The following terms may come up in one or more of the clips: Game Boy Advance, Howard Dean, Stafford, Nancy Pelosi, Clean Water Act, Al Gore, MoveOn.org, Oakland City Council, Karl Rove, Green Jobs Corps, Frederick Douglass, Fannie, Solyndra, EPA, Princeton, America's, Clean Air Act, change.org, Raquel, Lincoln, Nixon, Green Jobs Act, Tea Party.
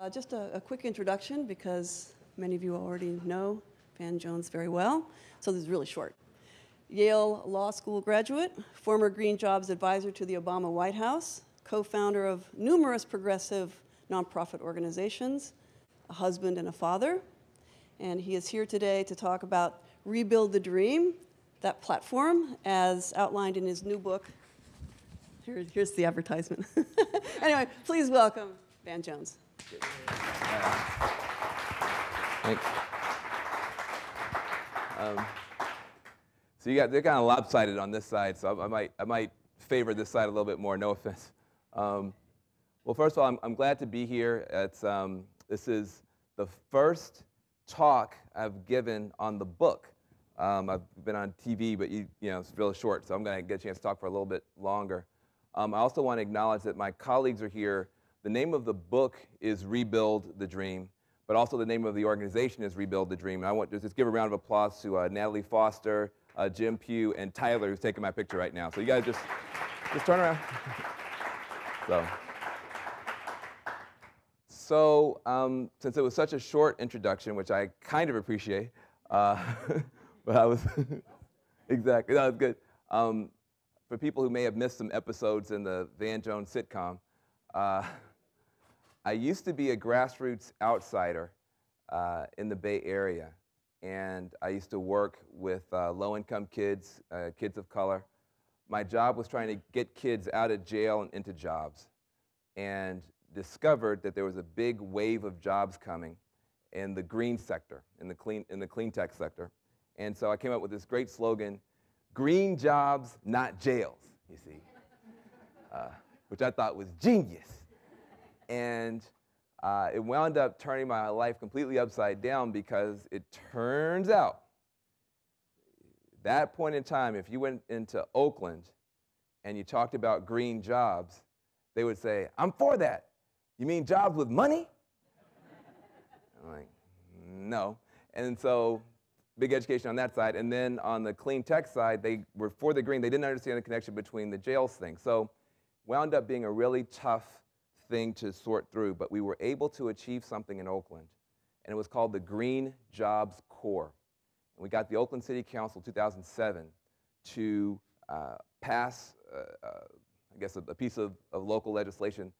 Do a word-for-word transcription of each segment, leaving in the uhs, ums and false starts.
Uh, just a, a quick introduction, because many of you already know Van Jones very well, so this is really short. Yale Law School graduate, former Green Jobs advisor to the Obama White House, co-founder of numerous progressive nonprofit organizations, a husband and a father, and he is here today to talk about Rebuild the Dream, that platform, as outlined in his new book. Here, here's the advertisement. Anyway, please welcome Van Jones. Thanks. Um, so you got, they're kind of lopsided on this side, so I, I might I might favor this side a little bit more. No offense. Um, well, first of all, I'm, I'm glad to be here. It's, um, this is the first talk I've given on the book. Um, I've been on T V, but you, you know, it's really short, so I'm going to get a chance to talk for a little bit longer. Um, I also want to acknowledge that my colleagues are here. The name of the book is Rebuild the Dream, but also the name of the organization is Rebuild the Dream. And I want to just give a round of applause to uh, Natalie Foster, uh, Jim Pugh, and Tyler, who's taking my picture right now. So you guys just, just turn around. So, so um, since it was such a short introduction, which I kind of appreciate, uh, but I was exactly that was good. Um, for people who may have missed some episodes in the Van Jones sitcom, uh, I used to be a grassroots outsider uh, in the Bay Area, and I used to work with uh, low-income kids, uh, kids of color. My job was trying to get kids out of jail and into jobs, and discovered that there was a big wave of jobs coming in the green sector, in the clean, in the clean tech sector. And so I came up with this great slogan, green jobs, not jails, you see, uh, which I thought was genius. And uh, it wound up turning my life completely upside down, because it turns out that point in time, if you went into Oakland and you talked about green jobs, they would say, I'm for that. You mean jobs with money? I'm like, no. And so big education on that side. And then on the clean tech side, they were for the green. They didn't understand the connection between the jails thing. So wound up being a really tough thing to sort through. But we were able to achieve something in Oakland. And it was called the Green Jobs Corps. And we got the Oakland City Council in two thousand seven to uh, pass, uh, uh, I guess, a, a piece of, of local legislation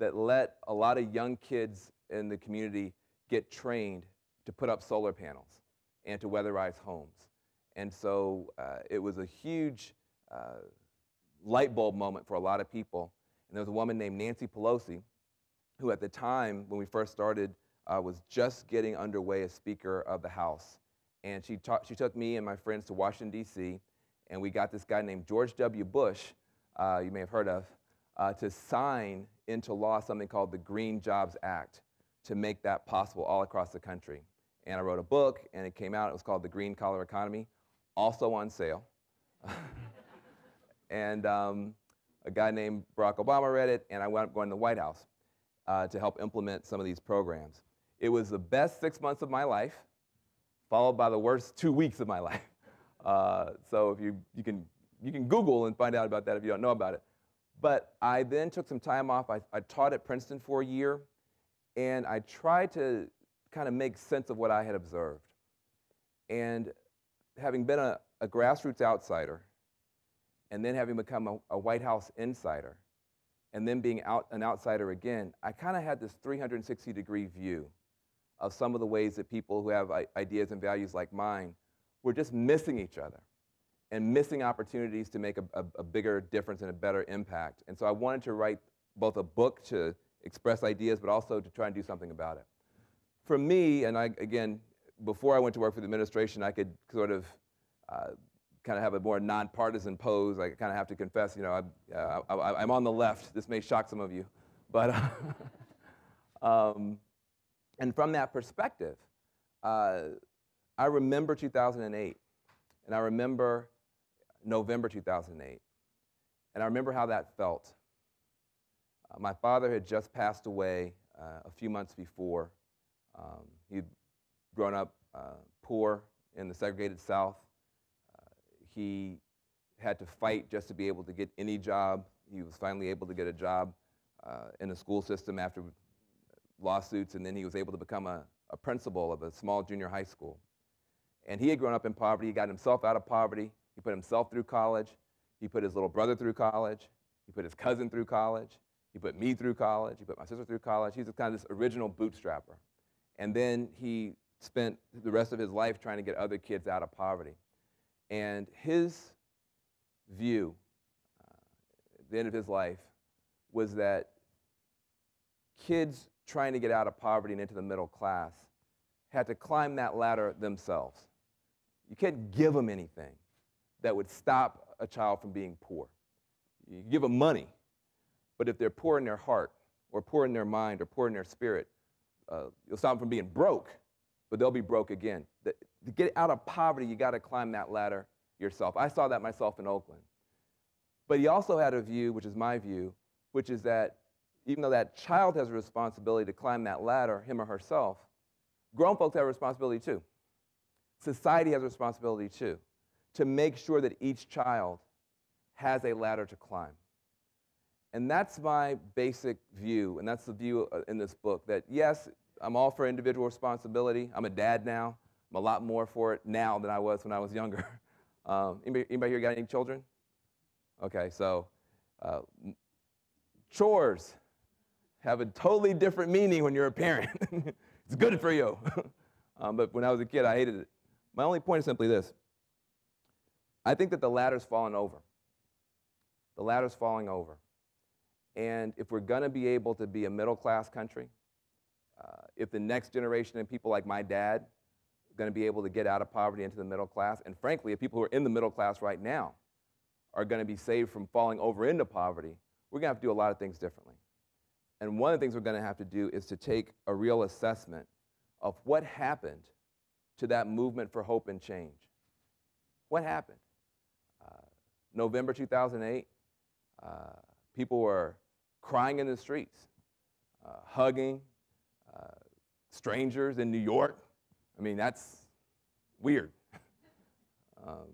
that let a lot of young kids in the community get trained to put up solar panels and to weatherize homes. And so uh, it was a huge uh, light bulb moment for a lot of people. And there was a woman named Nancy Pelosi, who at the time when we first started uh, was just getting underway as Speaker of the House. And she, she took me and my friends to Washington, D C, and we got this guy named George W. Bush, uh, you may have heard of, uh, to sign into law something called the Green Jobs Act to make that possible all across the country. And I wrote a book, and it came out. It was called The Green Collar Economy, also on sale. And um, a guy named Barack Obama read it, and I wound up going to the White House uh, to help implement some of these programs. It was the best six months of my life, followed by the worst two weeks of my life. Uh, so if you, you, can, you can Google and find out about that if you don't know about it. But I then took some time off. I, I taught at Princeton for a year, and I tried to kind of make sense of what I had observed. And having been a, a grassroots outsider, and then having become a, a White House insider, and then being out, an outsider again, I kind of had this three hundred sixty degree view of some of the ways that people who have ideas and values like mine were just missing each other and missing opportunities to make a, a, a bigger difference and a better impact. And so I wanted to write both a book to express ideas, but also to try and do something about it. For me, and I, again, before I went to work for the administration, I could sort of uh, kind of have a more nonpartisan pose. I kind of have to confess, you know, I, uh, I, I'm on the left. This may shock some of you. But um, and from that perspective, uh, I remember two thousand eight, and I remember November two thousand eight, and I remember how that felt. Uh, my father had just passed away uh, a few months before. Um, he'd grown up uh, poor in the segregated South. Uh, he had to fight just to be able to get any job. He was finally able to get a job uh, in the school system after lawsuits, and then he was able to become a, a principal of a small junior high school. And he had grown up in poverty. He got himself out of poverty. He put himself through college. He put his little brother through college. He put his cousin through college. He put me through college. He put my sister through college. He's kind of this original bootstrapper. And then he spent the rest of his life trying to get other kids out of poverty. And his view uh, at the end of his life was that kids trying to get out of poverty and into the middle class had to climb that ladder themselves. You can't give them anything that would stop a child from being poor. You give them money, but if they're poor in their heart, or poor in their mind, or poor in their spirit, uh, you'll stop them from being broke, but they'll be broke again. The, to get out of poverty, you got to climb that ladder yourself. I saw that myself in Oakland. But he also had a view, which is my view, which is that even though that child has a responsibility to climb that ladder, him or herself, grown folks have a responsibility too. Society has a responsibility too, to make sure that each child has a ladder to climb. And that's my basic view, and that's the view in this book, that yes, I'm all for individual responsibility. I'm a dad now. I'm a lot more for it now than I was when I was younger. Um, anybody, anybody here got any children? Okay, so uh, chores have a totally different meaning when you're a parent. It's good for you. um, but when I was a kid, I hated it. My only point is simply this. I think that the ladder's fallen over. The ladder's falling over. And if we're going to be able to be a middle-class country, uh, if the next generation of people like my dad are going to be able to get out of poverty into the middle class, and frankly, if people who are in the middle class right now are going to be saved from falling over into poverty, we're going to have to do a lot of things differently. And one of the things we're going to have to do is to take a real assessment of what happened to that movement for hope and change. What happened? Uh, November two thousand eight, uh, people were crying in the streets, uh, hugging uh, strangers in New York. I mean, that's weird. um,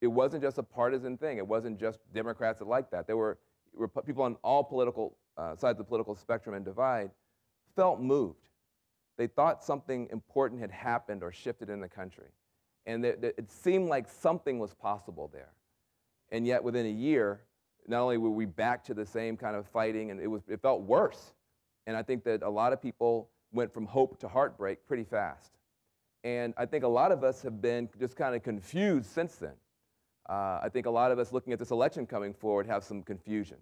it wasn't just a partisan thing. It wasn't just Democrats that liked that. There were, were people on all political Uh, sides of the political spectrum and divide, felt moved. They thought something important had happened or shifted in the country. And th th it seemed like something was possible there. And yet within a year, not only were we back to the same kind of fighting, and it, was, it felt worse. And I think that a lot of people went from hope to heartbreak pretty fast. And I think a lot of us have been just kind of confused since then. Uh, I think a lot of us looking at this election coming forward have some confusion.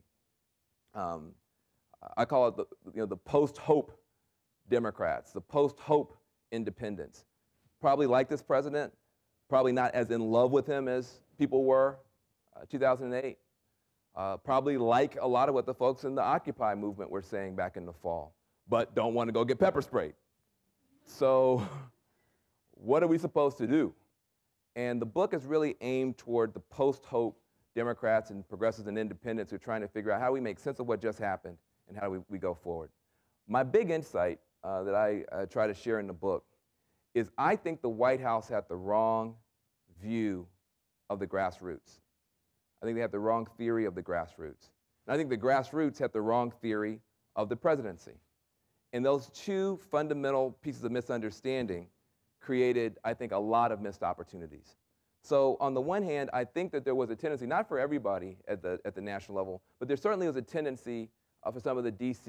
Um, I call it the, you know, the post-hope Democrats, the post-hope independents. Probably like this president, probably not as in love with him as people were uh, two thousand eight. Uh, probably like a lot of what the folks in the Occupy movement were saying back in the fall, but don't want to go get pepper sprayed. So what are we supposed to do? And the book is really aimed toward the post-hope Democrats and progressives and independents who are trying to figure out how we make sense of what just happened and how do we, we go forward. My big insight uh, that I uh, try to share in the book is I think the White House had the wrong view of the grassroots. I think they had the wrong theory of the grassroots. And I think the grassroots had the wrong theory of the presidency. And those two fundamental pieces of misunderstanding created, I think, a lot of missed opportunities. So on the one hand, I think that there was a tendency, not for everybody at the, at the national level, but there certainly was a tendency for some of the D C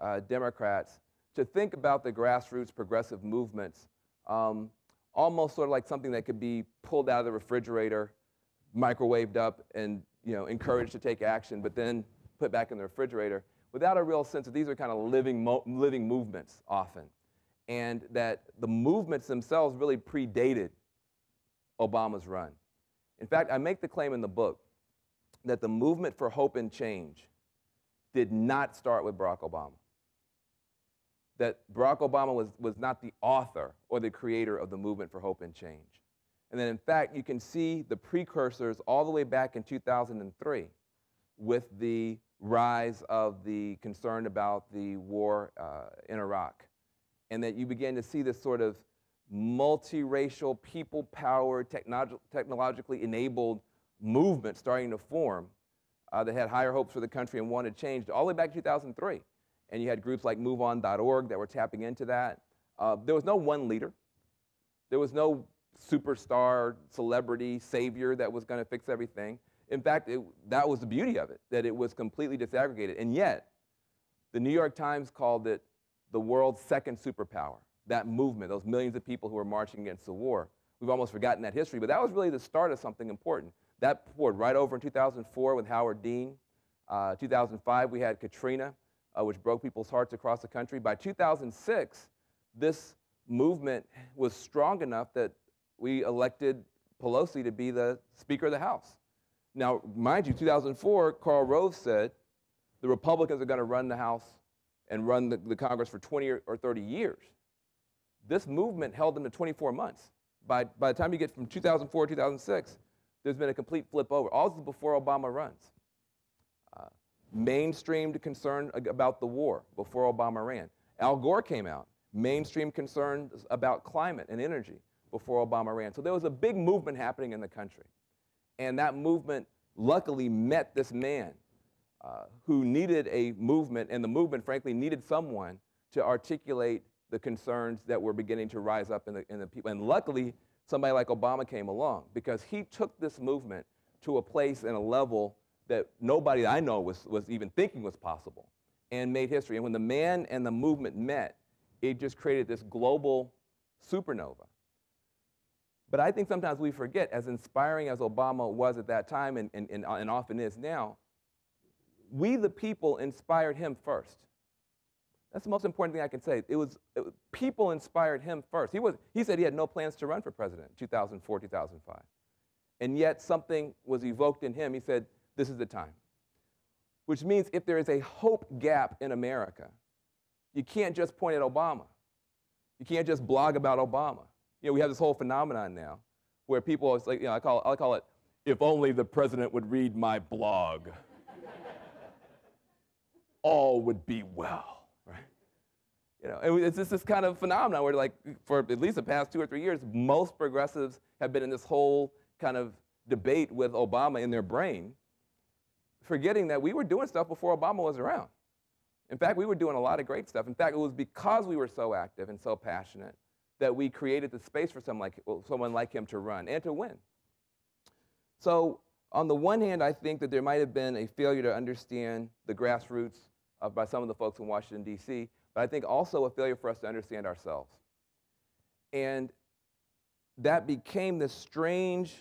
uh, Democrats to think about the grassroots progressive movements um, almost sort of like something that could be pulled out of the refrigerator, microwaved up, and you know, encouraged to take action, but then put back in the refrigerator without a real sense that these are kind of living, mo living movements often, and that the movements themselves really predated Obama's run. In fact, I make the claim in the book that the movement for hope and change did not start with Barack Obama. That Barack Obama was, was not the author or the creator of the movement for hope and change. And then in fact, you can see the precursors all the way back in two thousand three with the rise of the concern about the war uh, in Iraq. And that you begin to see this sort of multiracial, people-powered, technolog technologically enabled movement starting to form. Uh, that had higher hopes for the country and wanted change all the way back to two thousand three. and you had groups like MoveOn dot org that were tapping into that. Uh, there was no one leader. There was no superstar, celebrity, savior that was going to fix everything. In fact, it, that was the beauty of it, that it was completely disaggregated. And yet, the New York Times called it the world's second superpower, that movement, those millions of people who were marching against the war. We've almost forgotten that history, but that was really the start of something important. That poured right over in two thousand four with Howard Dean. Uh, two thousand five, we had Katrina, uh, which broke people's hearts across the country. By two thousand six, this movement was strong enough that we elected Pelosi to be the Speaker of the House. Now, mind you, two thousand four, Karl Rove said the Republicans are going to run the House and run the, the Congress for twenty or thirty years. This movement held them to twenty-four months. By, by the time you get from two thousand four to two thousand six, there's been a complete flip over. All this is before Obama runs. Uh, mainstreamed concern about the war before Obama ran. Al Gore came out. Mainstream concerns about climate and energy before Obama ran. So there was a big movement happening in the country. And that movement luckily met this man uh, who needed a movement, and the movement, frankly, needed someone to articulate the concerns that were beginning to rise up in the, in the people. And luckily, somebody like Obama came along, because he took this movement to a place and a level that nobody I know was, was even thinking was possible, and made history. And when the man and the movement met, it just created this global supernova. But I think sometimes we forget, as inspiring as Obama was at that time, and, and, and, and often is now, we the people inspired him first. That's the most important thing I can say. It was, it was people inspired him first. He was, he said he had no plans to run for president in two thousand four, two thousand five. And yet something was evoked in him. He said, this is the time. Which means if there is a hope gap in America, you can't just point at Obama. You can't just blog about Obama. You know, we have this whole phenomenon now where people always like, you know, I call it, I call it, if only the president would read my blog, all would be well. You know, it's just this kind of phenomenon where, like, for at least the past two or three years, most progressives have been in this whole kind of debate with Obama in their brain, forgetting that we were doing stuff before Obama was around. In fact, we were doing a lot of great stuff. In fact, it was because we were so active and so passionate that we created the space for someone like, well, someone like him to run and to win. So on the one hand, I think that there might have been a failure to understand the grassroots of, by some of the folks in Washington, D C, but I think also a failure for us to understand ourselves. And that became this strange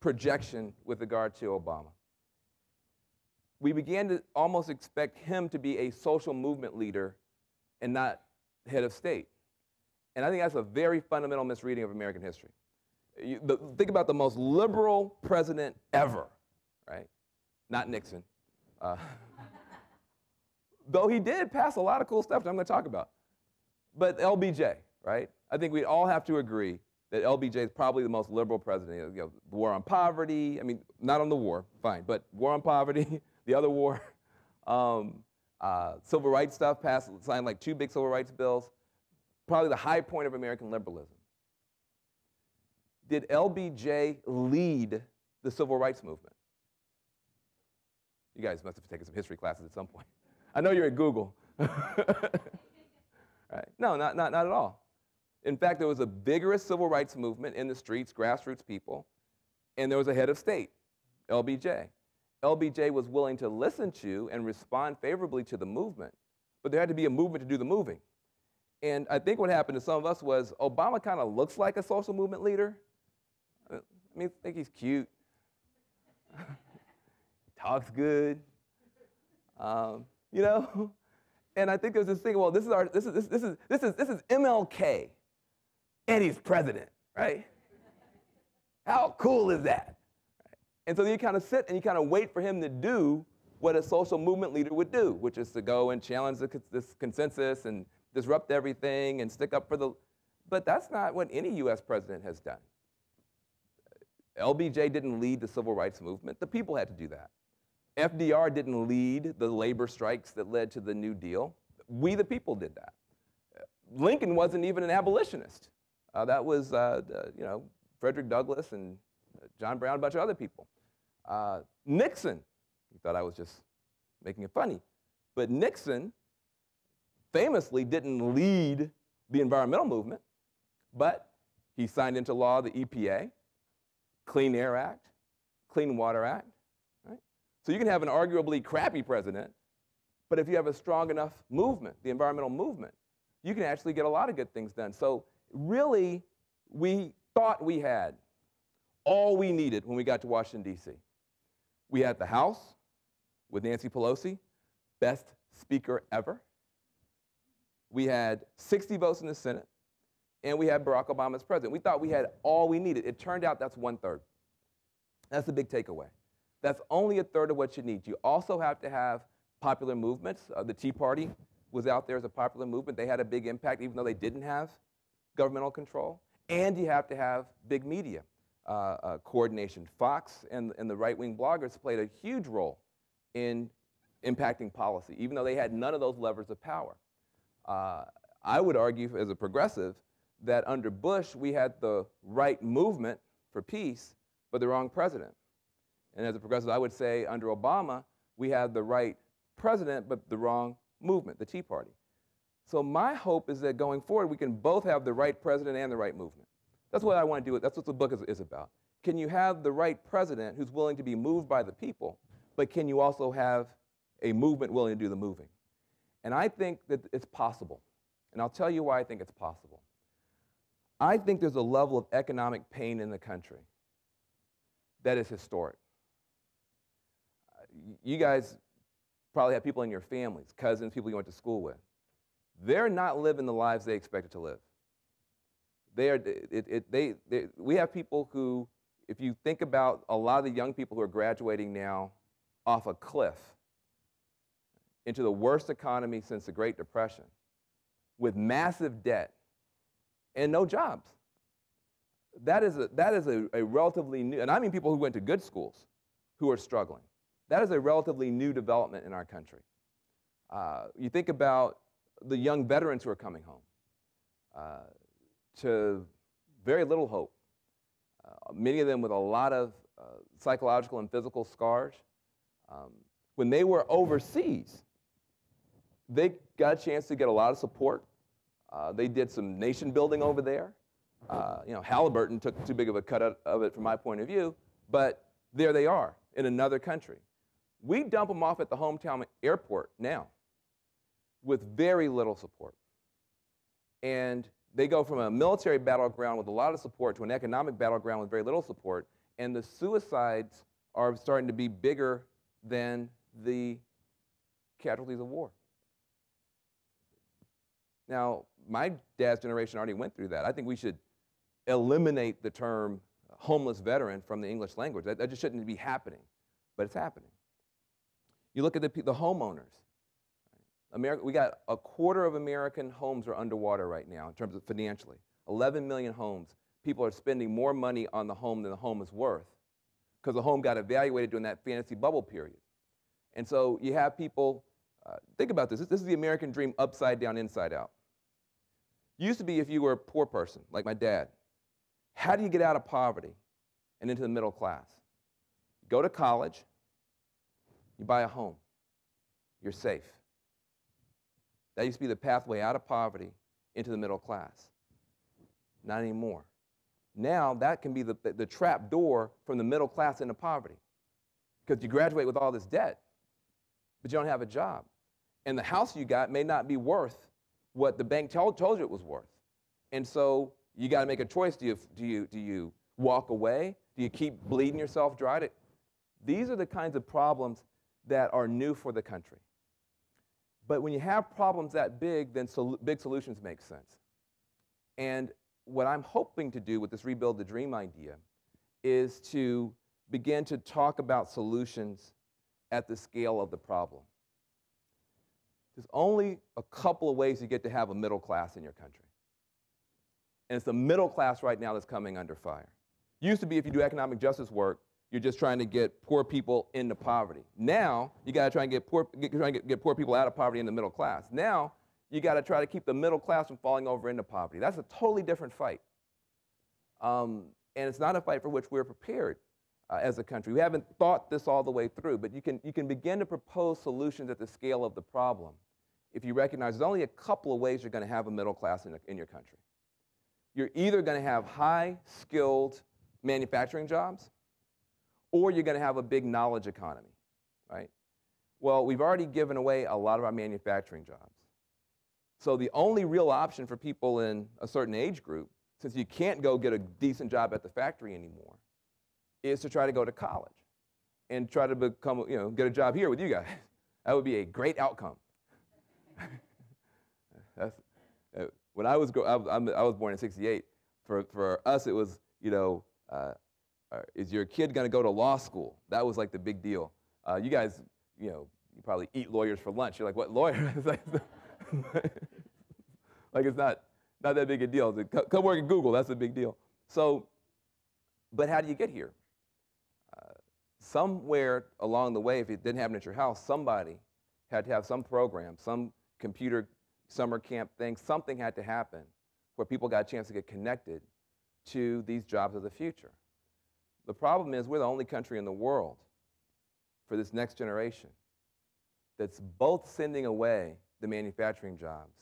projection with regard to Obama. We began to almost expect him to be a social movement leader and not head of state. And I think that's a very fundamental misreading of American history. You, the, think about the most liberal president ever, right? Not Nixon. Uh, Though he did pass a lot of cool stuff that I'm going to talk about. But L B J, right? I think we all have to agree that L B J is probably the most liberal president. You know, the war on poverty, I mean, not on the war, fine, but war on poverty, the other war. Um, uh, civil rights stuff, passed, signed like two big civil rights bills. Probably the high point of American liberalism. Did L B J lead the civil rights movement? You guys must have taken some history classes at some point. I know you're at Google. Right. No, not, not, not at all. In fact, there was a vigorous civil rights movement in the streets, grassroots people, and there was a head of state, L B J. L B J was willing to listen to and respond favorably to the movement, but there had to be a movement to do the moving. And I think what happened to some of us was Obama kind of looks like a social movement leader. I mean, I think he's cute. He talks good. Um, You know, and I think there's this thing. Well, this is our, this is, this, this is, this is, this is M L K, and he's president, right? How cool is that? And so you kind of sit and you kind of wait for him to do what a social movement leader would do, which is to go and challenge the, this consensus and disrupt everything and stick up for the. But that's not what any U S president has done. L B J didn't lead the civil rights movement. The people had to do that. F D R didn't lead the labor strikes that led to the New Deal. We the people did that. Lincoln wasn't even an abolitionist. Uh, that was, uh, the, you know, Frederick Douglass and John Brown, a bunch of other people. Uh, Nixon, you thought I was just making it funny, but Nixon famously didn't lead the environmental movement, but he signed into law the E P A, Clean Air Act, Clean Water Act. Right? So you can have an arguably crappy president, but if you have a strong enough movement, the environmental movement, you can actually get a lot of good things done. So really, we thought we had all we needed when we got to Washington, D C We had the House with Nancy Pelosi, best speaker ever. We had sixty votes in the Senate, and we had Barack Obama as president. We thought we had all we needed. It turned out that's one-third. That's the big takeaway. That's only a third of what you need. You also have to have popular movements. Uh, the Tea Party was out there as a popular movement. They had a big impact, even though they didn't have governmental control. And you have to have big media uh, uh, coordination. Fox and, and the right-wing bloggers played a huge role in impacting policy, even though they had none of those levers of power. Uh, I would argue, as a progressive, that under Bush, we had the right movement for peace, but the wrong president. And as a progressive, I would say under Obama, we had the right president, but the wrong movement, the Tea Party. So my hope is that going forward, we can both have the right president and the right movement. That's what I want to do. That's what the book is, is about. Can you have the right president who's willing to be moved by the people, but can you also have a movement willing to do the moving? And I think that it's possible. And I'll tell you why I think it's possible. I think there's a level of economic pain in the country that is historic. You guys probably have people in your families, cousins, people you went to school with. They're not living the lives they expected to live. They are, it, it, they, they, we have people who, if you think about a lot of the young people who are graduating now off a cliff into the worst economy since the Great Depression, with massive debt, and no jobs. That is, a, that is a, a relatively new, and I mean people who went to good schools who are struggling. That is a relatively new development in our country. Uh, you think about the young veterans who are coming home uh, to very little hope. Uh, many of them with a lot of uh, psychological and physical scars. Um, when they were overseas, they got a chance to get a lot of support. Uh, they did some nation building over there. Uh, you know, Halliburton took too big of a cut out of it from my point of view, but there they are in another country. We dump them off at the hometown airport now with very little support. And they go from a military battleground with a lot of support to an economic battleground with very little support, and the suicides are starting to be bigger than the casualties of war. Now, my dad's generation already went through that. I think we should eliminate the term homeless veteran from the English language. That, that just shouldn't be happening, but it's happening. You look at the, the homeowners. America, we got a quarter of American homes are underwater right now in terms of financially. eleven million homes. People are spending more money on the home than the home is worth because the home got evaluated during that fantasy bubble period. And so you have people, uh, think about this. this, this is the American dream upside down, inside out. Used to be if you were a poor person, like my dad, how do you get out of poverty and into the middle class? You go to college, you buy a home, you're safe. That used to be the pathway out of poverty into the middle class. Not anymore. Now that can be the, the, the trap door from the middle class into poverty, because you graduate with all this debt, but you don't have a job. And the house you got may not be worth what the bank told, told you it was worth. And so you got to make a choice. Do you, do, you, do you walk away? Do you keep bleeding yourself dry? To, these are the kinds of problems that are new for the country. But when you have problems that big, then sol big solutions make sense. And what I'm hoping to do with this Rebuild the Dream idea is to begin to talk about solutions at the scale of the problem. There's only a couple of ways you get to have a middle class in your country. And it's the middle class right now that's coming under fire. Used to be if you do economic justice work, you're just trying to get poor people into poverty. Now, you gotta try and get poor, get, try and get, get poor people out of poverty in the middle class. Now, you gotta try to keep the middle class from falling over into poverty. That's a totally different fight. Um, and it's not a fight for which we're prepared uh, as a country. We haven't thought this all the way through, but you can, you can begin to propose solutions at the scale of the problem if you recognize there's only a couple of ways you're going to have a middle class in, a, in your country. You're either going to have high-skilled manufacturing jobs, or you're going to have a big knowledge economy, right? Well, we've already given away a lot of our manufacturing jobs. So the only real option for people in a certain age group, since you can't go get a decent job at the factory anymore, is to try to go to college and try to become, you know, get a job here with you guys. That would be a great outcome. That's, uh, when I was I, I'm, I was born in sixty-eight. For for us, it was, you know, uh, is your kid going to go to law school? That was like the big deal. Uh, you guys, you know, you probably eat lawyers for lunch. You're like, what lawyer? Like it's not not that big a deal. Come work at Google. That's a big deal. So, but how do you get here? Uh, somewhere along the way, if it didn't happen at your house, somebody had to have some program, some computer summer camp thing. Something had to happen where people got a chance to get connected to these jobs of the future. The problem is we're the only country in the world for this next generation that's both sending away the manufacturing jobs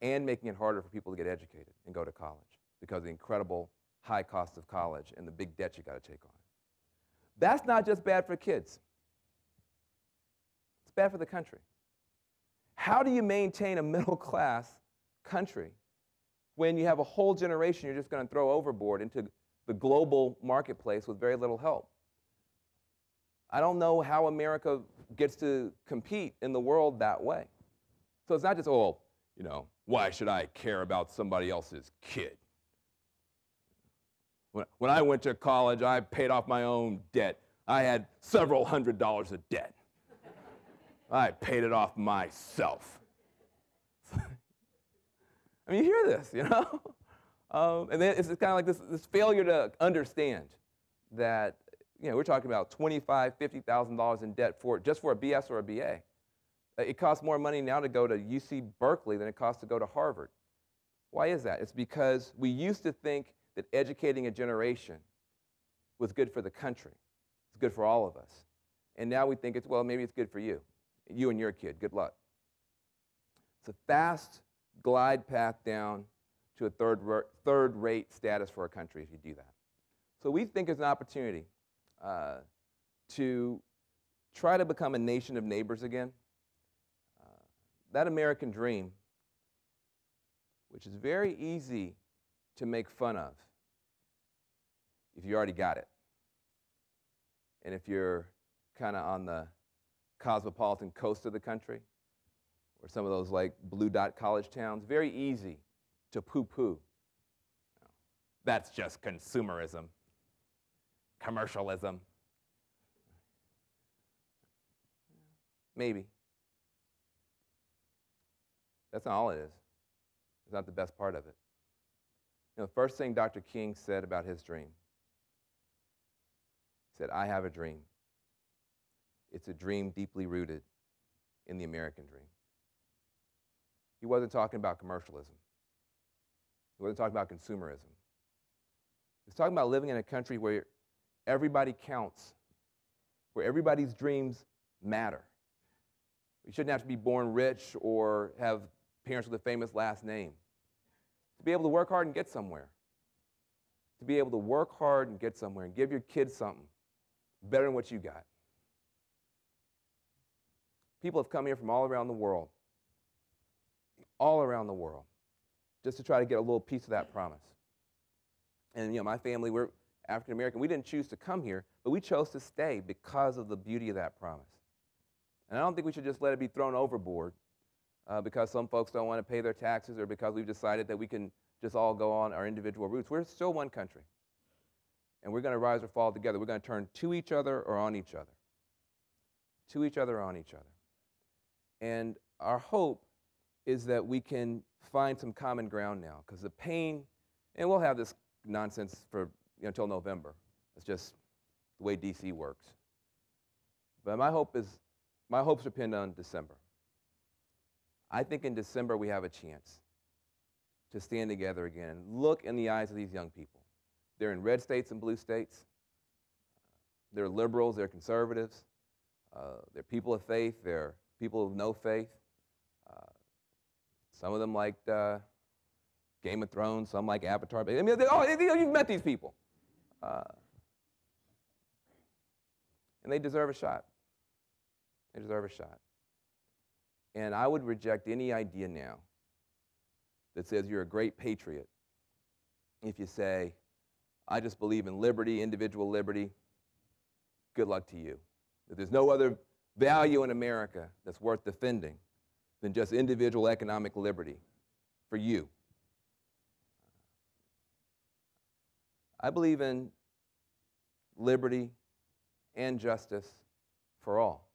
and making it harder for people to get educated and go to college because of the incredible high cost of college and the big debt you got to take on. That's not just bad for kids. It's bad for the country. How do you maintain a middle-class country when you have a whole generation you're just going to throw overboard into the global marketplace with very little help? I don't know how America gets to compete in the world that way. So it's not just, oh, you know, why should I care about somebody else's kid? When, when I went to college, I paid off my own debt. I had several hundred dollars of debt. I paid it off myself. I mean, you hear this, you know? Um, and then it's kind of like this, this failure to understand that, you know, we're talking about twenty-five thousand dollars, fifty thousand dollars in debt for just for a B S or a B A. It costs more money now to go to U C Berkeley than it costs to go to Harvard. Why is that? It's because we used to think that educating a generation was good for the country. It's good for all of us. And now we think it's, well, maybe it's good for you. You and your kid, good luck. It's a fast glide path down to a third, third rate status for a country if you do that. So we think it's an opportunity uh, to try to become a nation of neighbors again. Uh, that American dream, which is very easy to make fun of if you already got it. And if you're kind of on the cosmopolitan coast of the country, or some of those like blue dot college towns, very easy to poo-poo. No, that's just consumerism, commercialism. Maybe. That's not all it is. It's not the best part of it. You know, the first thing Doctor King said about his dream, he said, I have a dream. It's a dream deeply rooted in the American dream. He wasn't talking about commercialism. He wasn't talking about consumerism. He was talking about living in a country where everybody counts, where everybody's dreams matter. You shouldn't have to be born rich or have parents with a famous last name. To be able to work hard and get somewhere. To be able to work hard and get somewhere and give your kids something better than what you got. People have come here from all around the world, all around the world, just to try to get a little piece of that promise. And, you know, my family, we're African American. We didn't choose to come here, but we chose to stay because of the beauty of that promise. And I don't think we should just let it be thrown overboard uh, because some folks don't want to pay their taxes or because we've decided that we can just all go on our individual routes. We're still one country, and we're going to rise or fall together. We're going to turn to each other or on each other, to each other or on each other. And our hope is that we can find some common ground now, because the pain, and we'll have this nonsense for, you know, until November. It's just the way D C works. But my hope is, my hopes depend on December. I think in December we have a chance to stand together again and look in the eyes of these young people. They're in red states and blue states. They're liberals, they're conservatives, uh, they're people of faith, they're people of no faith, uh, Some of them liked uh, Game of Thrones, some like Avatar. I mean, they, oh, they, you've met these people. Uh, and they deserve a shot. They deserve a shot. And I would reject any idea now that says you're a great patriot if you say, I just believe in liberty, individual liberty. Good luck to you. That there's no other value in America that's worth defending than just individual economic liberty for you. I believe in liberty and justice for all.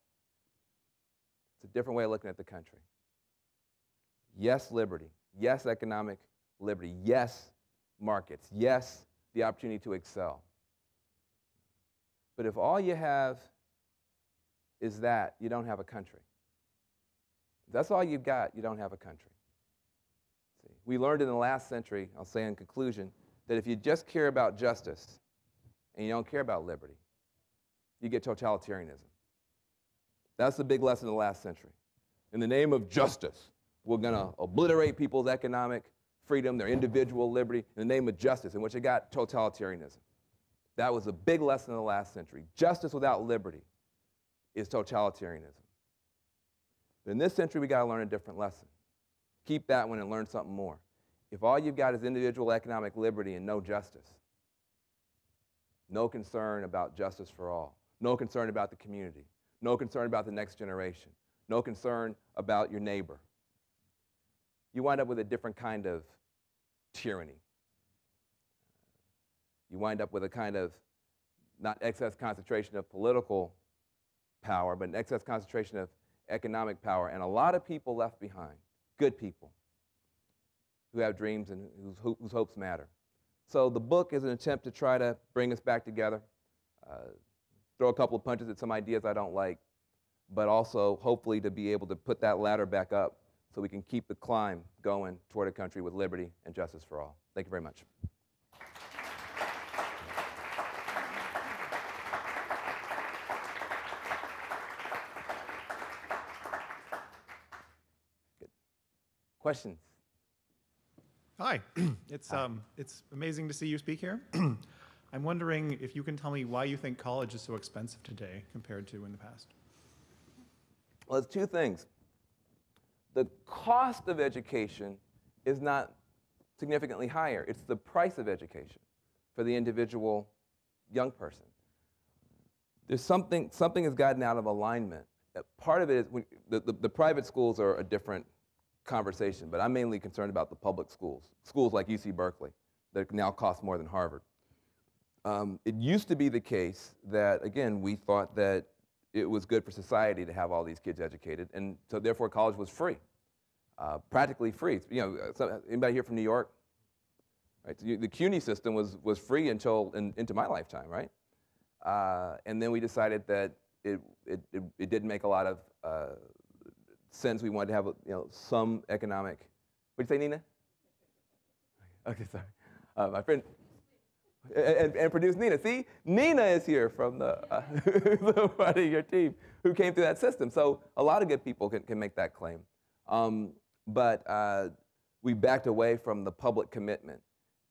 It's a different way of looking at the country. Yes, liberty. Yes, economic liberty. Yes, markets. Yes, the opportunity to excel. But if all you have is that, you don't have a country. If that's all you've got, you don't have a country. See, we learned in the last century, I'll say in conclusion, that if you just care about justice and you don't care about liberty, you get totalitarianism. That's the big lesson of the last century. In the name of justice, we're going to obliterate people's economic freedom, their individual liberty, in the name of justice, in which it got totalitarianism. That was the big lesson of the last century. Justice without liberty is totalitarianism. But in this century, we got to learn a different lesson. Keep that one and learn something more. If all you've got is individual economic liberty and no justice, no concern about justice for all, no concern about the community, no concern about the next generation, no concern about your neighbor, you wind up with a different kind of tyranny. You wind up with a kind of not excess concentration of political power, but an excess concentration of economic power, and a lot of people left behind, good people, who have dreams and whose, whose hopes matter. So the book is an attempt to try to bring us back together, uh, throw a couple of punches at some ideas I don't like, but also hopefully to be able to put that ladder back up so we can keep the climb going toward a country with liberty and justice for all. Thank you very much. Good. Questions? Hi, it's, um, it's amazing to see you speak here. I'm wondering if you can tell me why you think college is so expensive today compared to in the past. Well, it's two things. The cost of education is not significantly higher. It's the price of education for the individual young person. There's something, something has gotten out of alignment. Part of it is when the, the, the private schools are a different conversation, but I'm mainly concerned about the public schools, schools like U C Berkeley that now cost more than Harvard. Um, it used to be the case that, again, we thought that it was good for society to have all these kids educated, and so therefore college was free, uh, practically free. You know, so anybody here from New York? Right, so you, the C U N Y system was was free until in, into my lifetime, right? Uh, and then we decided that it it it, it didn't make a lot of uh, Since we wanted to have, you know, some economic, what do you say, Nina? Okay, sorry, uh, my friend, and, and produce Nina. See, Nina is here from the uh, part of your team who came through that system. So a lot of good people can, can make that claim, um, but uh, we backed away from the public commitment,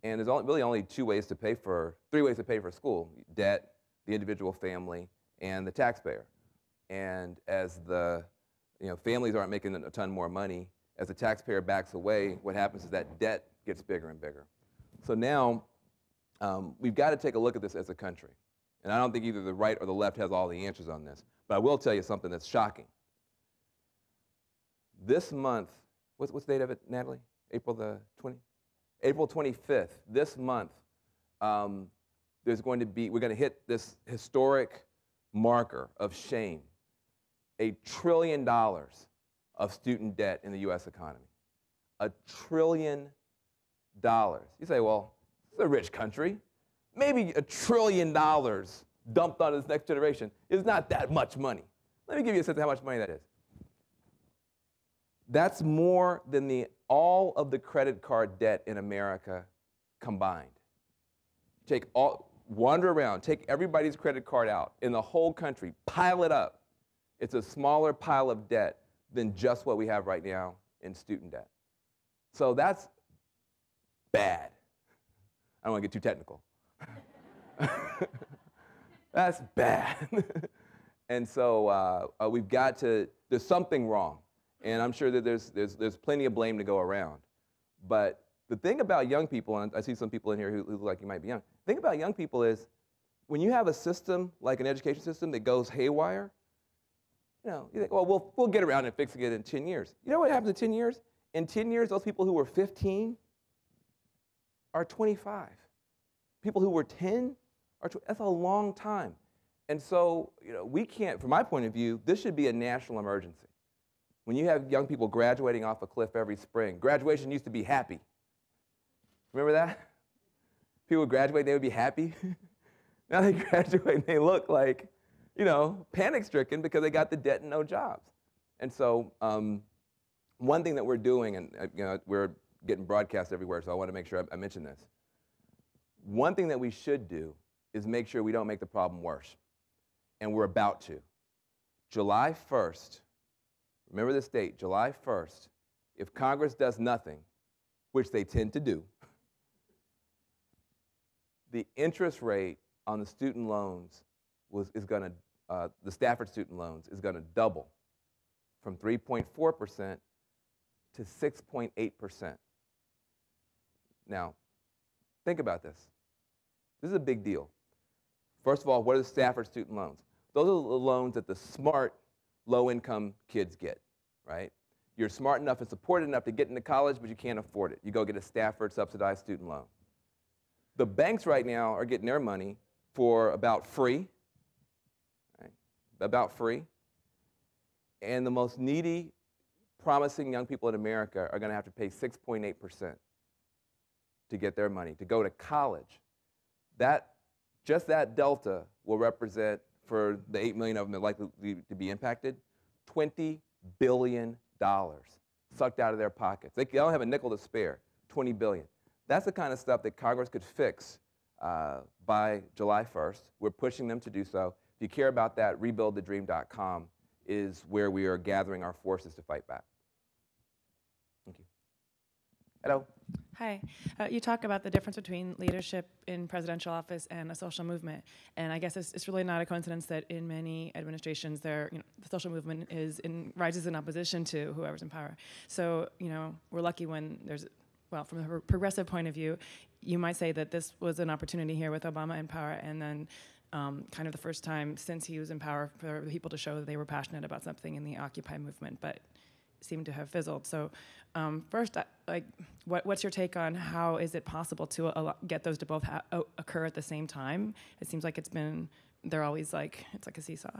and there's only, really only two ways to pay for, three ways to pay for school: debt, the individual family, and the taxpayer. And as the You know, families aren't making a ton more money. As the taxpayer backs away, what happens is that debt gets bigger and bigger. So now, um, we've got to take a look at this as a country. And I don't think either the right or the left has all the answers on this. But I will tell you something that's shocking. This month, what's, what's the date of it, Natalie? April the twentieth? April twenty-fifth, this month, um, there's going to be, we're going to hit this historic marker of shame. A trillion dollars of student debt in the U S economy. A trillion dollars. You say, well, it's a rich country. Maybe a trillion dollars dumped on this next generation is not that much money. Let me give you a sense of how much money that is. That's more than the, all of the credit card debt in America combined. Take all, wander around, take everybody's credit card out in the whole country, pile it up. It's a smaller pile of debt than just what we have right now in student debt. So that's bad. I don't want to get too technical. That's bad. And so uh, we've got to, there's something wrong. And I'm sure that there's, there's, there's plenty of blame to go around. But the thing about young people, and I see some people in here who, who look like you might be young, the thing about young people is when you have a system, like an education system, that goes haywire, you know, you think, well, we'll, we'll get around and fix it in ten years. You know what happens in ten years? In ten years, those people who were fifteen are twenty-five. People who were ten are twenty. That's a long time. And so, you know, we can't, from my point of view, this should be a national emergency. When you have young people graduating off a cliff every spring, graduation used to be happy. Remember that? People would graduate, they would be happy. Now they graduate and they look like, you know, panic-stricken because they got the debt and no jobs. And so um, one thing that we're doing, and uh, you know, we're getting broadcast everywhere, so I want to make sure I, I mention this. One thing that we should do is make sure we don't make the problem worse. And we're about to. July first, remember this date, July first, if Congress does nothing, which they tend to do, the interest rate on the student loans was, is going to, uh, the Stafford student loans is going to double from three point four percent to six point eight percent. Now, think about this. This is a big deal. First of all, what are the Stafford student loans? Those are the loans that the smart, low-income kids get, right? You're smart enough and supported enough to get into college, but you can't afford it. You go get a Stafford subsidized student loan. The banks right now are getting their money for about free, right? About free. And the most needy, promising young people in America are going to have to pay six point eight percent to get their money, to go to college. That, just that delta will represent, for the eight million of them that are likely to be impacted, twenty billion dollars sucked out of their pockets. They don't have a nickel to spare, twenty billion dollars. That's the kind of stuff that Congress could fix uh, by July first. We're pushing them to do so. If you care about that, rebuild the dream dot com is where we are gathering our forces to fight back. Thank you. Hello. Hi. Uh, you talk about the difference between leadership in presidential office and a social movement. And I guess it's, it's really not a coincidence that in many administrations, there, you know, the social movement is in, rises in opposition to whoever's in power. So, you know, we're lucky when there's, well, from a progressive point of view, you might say that this was an opportunity here with Obama in power, and then um, kind of the first time since he was in power for people to show that they were passionate about something in the Occupy movement. But seem to have fizzled. So um, first, uh, like, what, what's your take on how is it possible to uh, get those to both ha occur at the same time? It seems like it's been, they're always like, it's like a seesaw.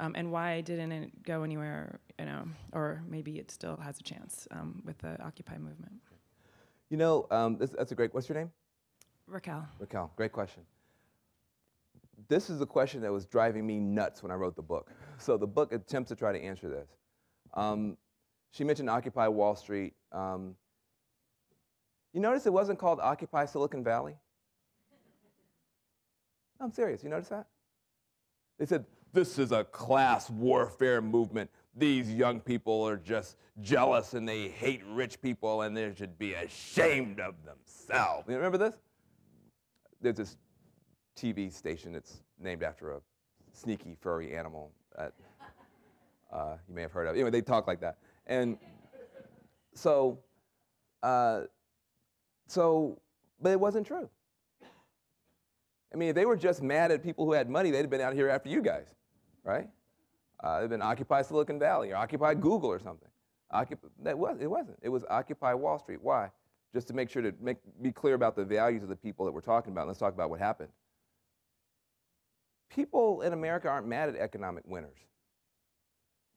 Um, and why didn't it go anywhere, you know, or maybe it still has a chance um, with the Occupy movement? You know, um, this, that's a great, what's your name? Raquel. Raquel, great question. This is a question that was driving me nuts when I wrote the book. So the book attempts to try to answer this. Um, She mentioned Occupy Wall Street. Um, you notice it wasn't called Occupy Silicon Valley? I'm serious. You notice that? They said, this is a class warfare movement. These young people are just jealous and they hate rich people and they should be ashamed of themselves. You remember this? There's this T V station that's named after a sneaky, furry animal that uh, you may have heard of. Anyway, they talk like that. And so, uh, so, but it wasn't true. I mean, if they were just mad at people who had money, they'd have been out here after you guys, right? Uh, they'd been Occupy Silicon Valley or Occupy Google or something. Occup- that was, it wasn't. It was Occupy Wall Street. Why? Just to make sure to make, be clear about the values of the people that we're talking about. Let's talk about what happened. People in America aren't mad at economic winners.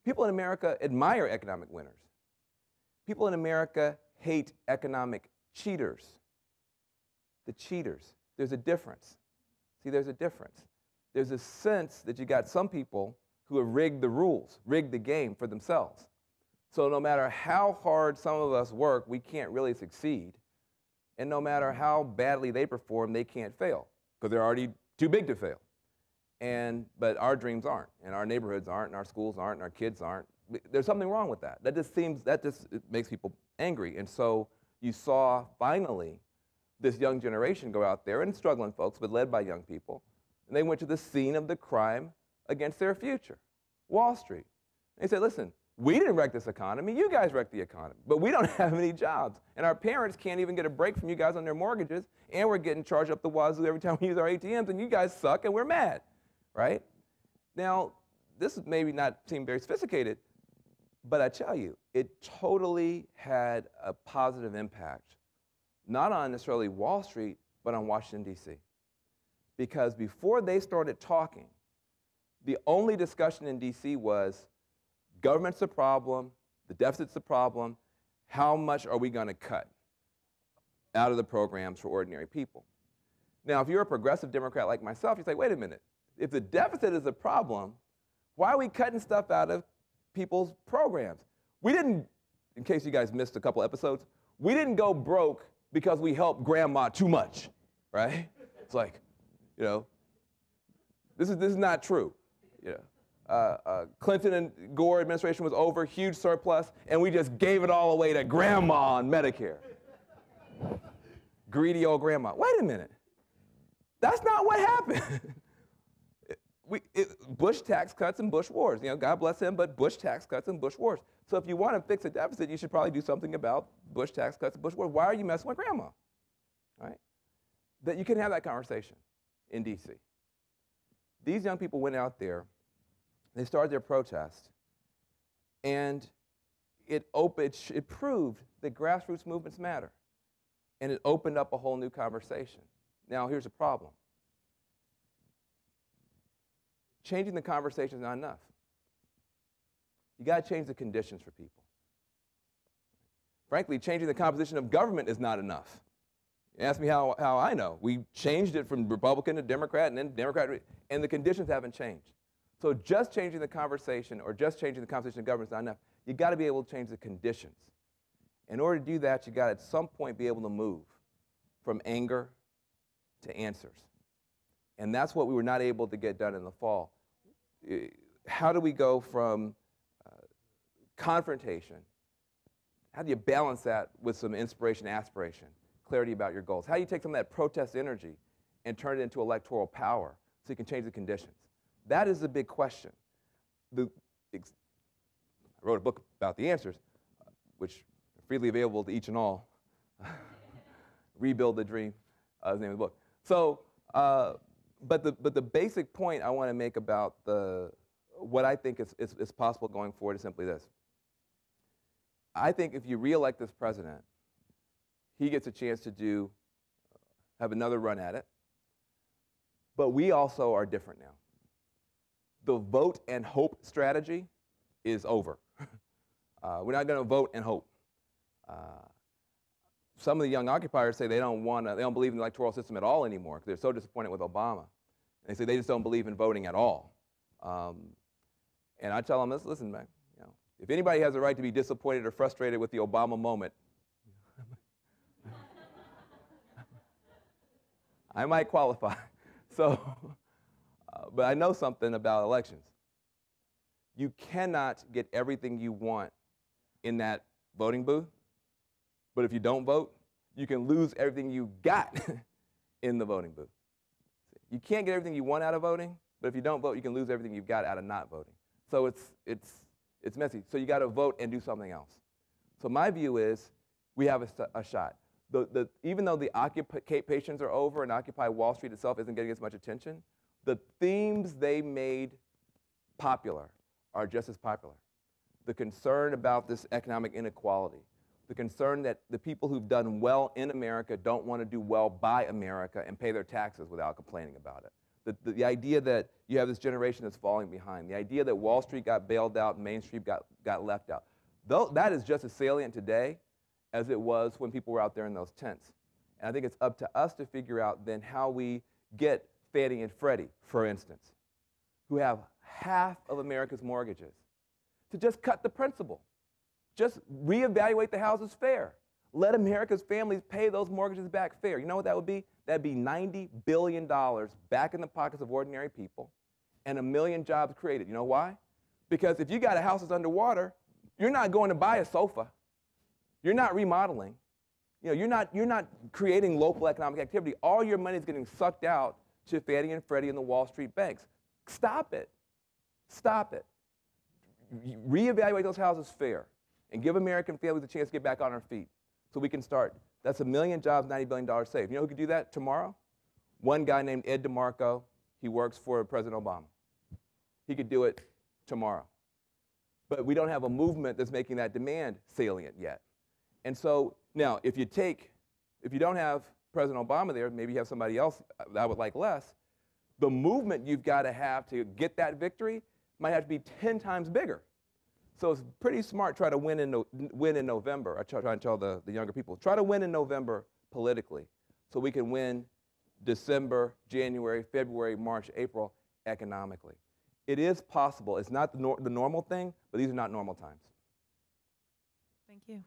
People in America admire economic winners. People in America hate economic cheaters. The cheaters. There's a difference. See, there's a difference. There's a sense that you got some people who have rigged the rules, rigged the game for themselves. So no matter how hard some of us work, we can't really succeed. And no matter how badly they perform, they can't fail, because they're already too big to fail. And, but our dreams aren't, and our neighborhoods aren't, and our schools aren't, and our kids aren't. There's something wrong with that. That just seems, that just it makes people angry. And so you saw finally this young generation go out there, and struggling folks, but led by young people, and they went to the scene of the crime against their future, Wall Street. They said, listen, we didn't wreck this economy, you guys wrecked the economy, but we don't have any jobs, and our parents can't even get a break from you guys on their mortgages, and we're getting charged up the wazoo every time we use our A T Ms, and you guys suck, and we're mad, right? Now, this is maybe not seem very sophisticated, but I tell you, it totally had a positive impact, not on necessarily Wall Street, but on Washington, D C. Because before they started talking, the only discussion in D C was, government's a problem, the deficit's a problem, how much are we going to cut out of the programs for ordinary people? Now, if you're a progressive Democrat like myself, you say, wait a minute, if the deficit is a problem, why are we cutting stuff out of people's programs? We didn't, in case you guys missed a couple episodes, we didn't go broke because we helped grandma too much, right? It's like, you know, this is, this is not true. You know, uh, uh, Clinton and Gore administration was over, huge surplus, and we just gave it all away to grandma on Medicare. Greedy old grandma. Wait a minute. That's not what happened. We, it, Bush tax cuts and Bush wars. You know, God bless him, but Bush tax cuts and Bush wars. So if you want to fix a deficit, you should probably do something about Bush tax cuts and Bush wars. Why are you messing with grandma? All right? That you can have that conversation in D C. These young people went out there, they started their protest, and it, opened, it proved that grassroots movements matter. And it opened up a whole new conversation. Now here's the problem. Changing the conversation is not enough. You got to change the conditions for people. Frankly, changing the composition of government is not enough. You ask me how, how I know. We changed it from Republican to Democrat and then Democrat, and the conditions haven't changed. So just changing the conversation or just changing the composition of government is not enough. You got to be able to change the conditions. In order to do that, you got to at some point be able to move from anger to answers. And that's what we were not able to get done in the fall. How do we go from uh, confrontation? How do you balance that with some inspiration, aspiration, clarity about your goals? How do you take some of that protest energy and turn it into electoral power so you can change the conditions? That is the big question. The ex I wrote a book about the answers, uh, which are freely available to each and all. Rebuild the Dream uh, is the name of the book. So. Uh, But the, but the basic point I want to make about the, what I think is, is, is possible going forward is simply this. I think if you reelect this president, he gets a chance to do, have another run at it. But we also are different now. The vote and hope strategy is over. uh, we're not going to vote and hope. Uh, Some of the young occupiers say they don't want to, they don't believe in the electoral system at all anymore because they're so disappointed with Obama. They say they just don't believe in voting at all. Um, and I tell them, this, listen, man, you know, if anybody has a right to be disappointed or frustrated with the Obama moment, I might qualify. So, uh, but I know something about elections. You cannot get everything you want in that voting booth. But if you don't vote, you can lose everything you got in the voting booth. You can't get everything you want out of voting, but if you don't vote, you can lose everything you've got out of not voting. So it's, it's, it's messy. So you got to vote and do something else. So my view is we have a, a shot. The, the, even though the occupations are over and Occupy Wall Street itself isn't getting as much attention, the themes they made popular are just as popular. The concern about this economic inequality, the concern that the people who've done well in America don't want to do well by America and pay their taxes without complaining about it. The, the, the idea that you have this generation that's falling behind, the idea that Wall Street got bailed out and Main Street got, got left out, though, that is just as salient today as it was when people were out there in those tents. And I think it's up to us to figure out then how we get Fannie and Freddie, for instance, who have half of America's mortgages, to just cut the principal. Just reevaluate the houses fair. Let America's families pay those mortgages back fair. You know what that would be? That'd be ninety billion dollars back in the pockets of ordinary people and a million jobs created. You know why? Because if you got a house that's underwater, you're not going to buy a sofa. You're not remodeling. You know, you're not, you're not creating local economic activity. All your money is getting sucked out to Fannie and Freddie and the Wall Street banks. Stop it. Stop it. Reevaluate those houses fair and give American families a chance to get back on our feet so we can start. That's a million jobs, ninety billion dollars saved. You know who could do that tomorrow? One guy named Ed DeMarco. He works for President Obama. He could do it tomorrow. But we don't have a movement that's making that demand salient yet. And so now, if you take, if you don't have President Obama there, maybe you have somebody else that I would like less, the movement you've got to have to get that victory might have to be ten times bigger. So it's pretty smart to try to win in, no, win in November. I try, try and tell the, the younger people, try to win in November politically so we can win December, January, February, March, April economically. It is possible. It's not the, nor the normal thing, but these are not normal times. Thank you.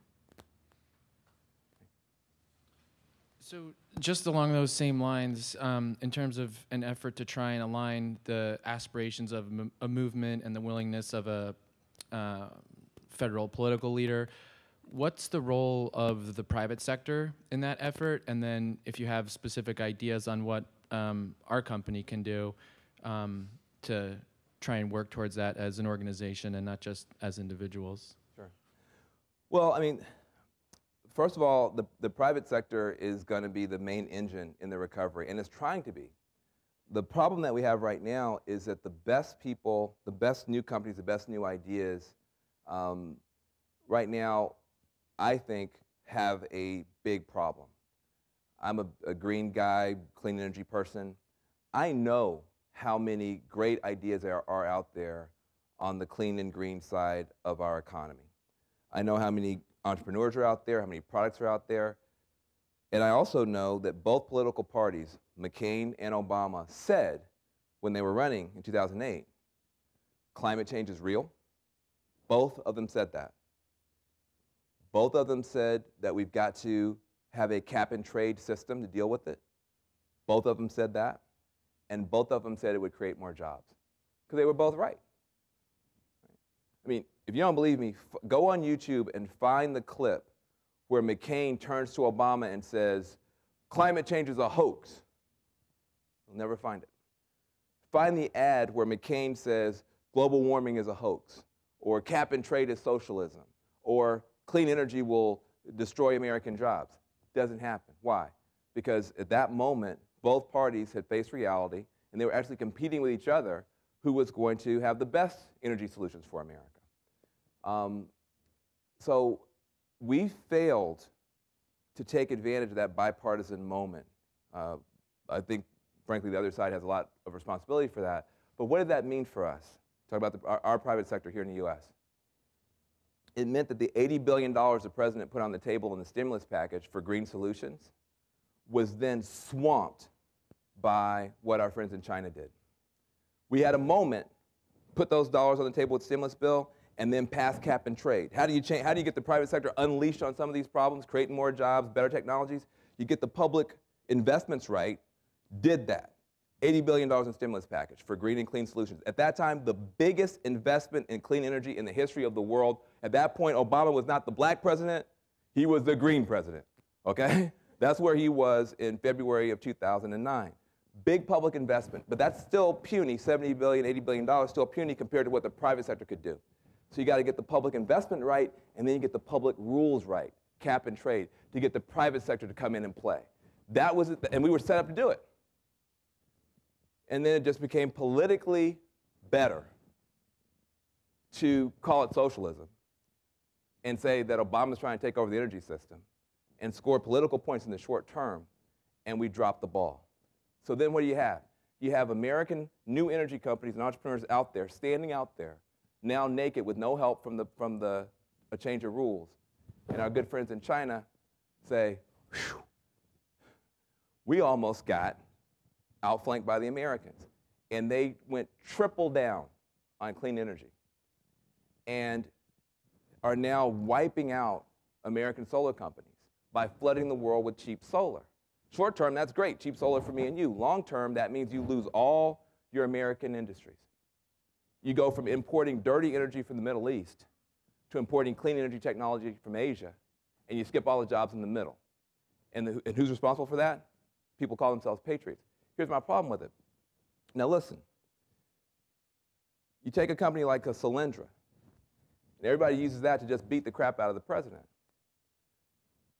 So just along those same lines, um, in terms of an effort to try and align the aspirations of m a movement and the willingness of a uh, federal political leader, what's the role of the private sector in that effort? And then if you have specific ideas on what um, our company can do um, to try and work towards that as an organization and not just as individuals? Sure. Well, I mean, first of all, the, the private sector is going to be the main engine in the recovery, and it's trying to be. The problem that we have right now is that the best people, the best new companies, the best new ideas, um, right now, I think, have a big problem. I'm a, a green guy, clean energy person. I know how many great ideas there are out there on the clean and green side of our economy. I know how many entrepreneurs are out there, how many products are out there. And I also know that both political parties, McCain and Obama, said when they were running in two thousand eight, climate change is real. Both of them said that. Both of them said that we've got to have a cap and trade system to deal with it. Both of them said that. And both of them said it would create more jobs. Because they were both right. I mean, if you don't believe me, f go on YouTube and find the clip where McCain turns to Obama and says, climate change is a hoax. You'll never find it. Find the ad where McCain says, global warming is a hoax, or cap and trade is socialism, or clean energy will destroy American jobs. Doesn't happen. Why? Because at that moment, both parties had faced reality, and they were actually competing with each other who was going to have the best energy solutions for America. Um, so we failed to take advantage of that bipartisan moment. Uh, I think, frankly, the other side has a lot of responsibility for that. But what did that mean for us? Talk about the, our, our private sector here in the U S It meant that the eighty billion dollars the president put on the table in the stimulus package for green solutions was then swamped by what our friends in China did. We had a moment, put those dollars on the table with the stimulus bill, and then pass cap and trade. How do you change, how do you get the private sector unleashed on some of these problems, creating more jobs, better technologies? You get the public investments right, did that. eighty billion dollars in stimulus package for green and clean solutions. At that time, the biggest investment in clean energy in the history of the world. At that point, Obama was not the black president, he was the green president, okay? That's where he was in February of two thousand nine. Big public investment, but that's still puny, seventy billion dollars, eighty billion dollars, still puny compared to what the private sector could do. So you got to get the public investment right, and then you get the public rules right, cap and trade, to get the private sector to come in and play. That was it, and we were set up to do it. And then it just became politically better to call it socialism and say that Obama's trying to take over the energy system and score political points in the short term, and we dropped the ball. So then what do you have? You have American new energy companies and entrepreneurs out there, standing out there, now naked with no help from the, from the a change of rules. And our good friends in China say, whew, we almost got outflanked by the Americans. And they went triple down on clean energy and are now wiping out American solar companies by flooding the world with cheap solar. Short term, that's great, cheap solar for me and you. Long term, that means you lose all your American industries. You go from importing dirty energy from the Middle East to importing clean energy technology from Asia, and you skip all the jobs in the middle. And, the, and who's responsible for that? People call themselves patriots. Here's my problem with it. Now listen, you take a company like a Solyndra, and everybody uses that to just beat the crap out of the president.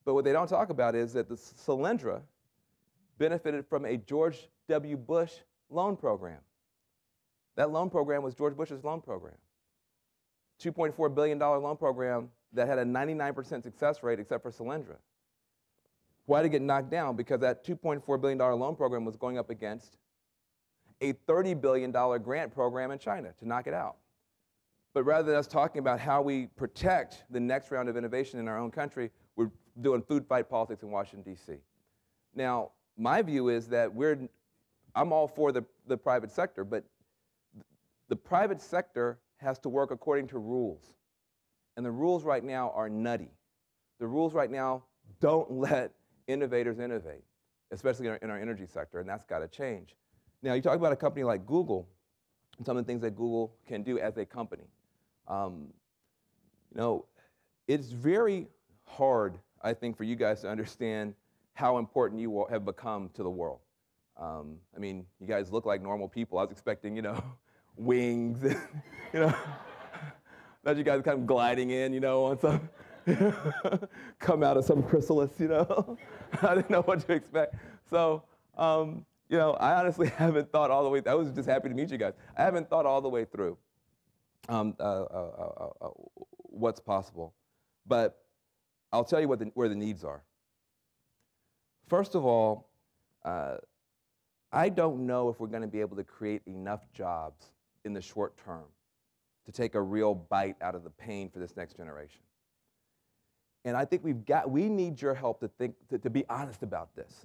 But what they don't talk about is that the Solyndra benefited from a George W. Bush loan program. That loan program was George Bush's loan program. two point four billion dollar loan program that had a ninety-nine percent success rate except for Solyndra. Why did it get knocked down? Because that two point four billion dollar loan program was going up against a thirty billion dollar grant program in China to knock it out. But rather than us talking about how we protect the next round of innovation in our own country, we're doing food fight politics in Washington, D C. Now, my view is that we're, I'm all for the, the private sector, but the private sector has to work according to rules. And the rules right now are nutty. The rules right now don't let innovators innovate, especially in our, in our energy sector, and that's got to change. Now, you talk about a company like Google, and some of the things that Google can do as a company. Um, you know, it's very hard, I think, for you guys to understand how important you have become to the world. Um, I mean, you guys look like normal people. I was expecting, you know, wings, and, you know, that you guys come kind of gliding in, you know, on some, come out of some chrysalis, you know. I didn't know what to expect. So, um, you know, I honestly haven't thought all the way. I was just happy to meet you guys. I haven't thought all the way through um, uh, uh, uh, uh, what's possible, but I'll tell you what the, where the needs are. First of all, uh, I don't know if we're going to be able to create enough jobs in the short term to take a real bite out of the pain for this next generation. And I think we've got, we need your help to think, to, to be honest about this.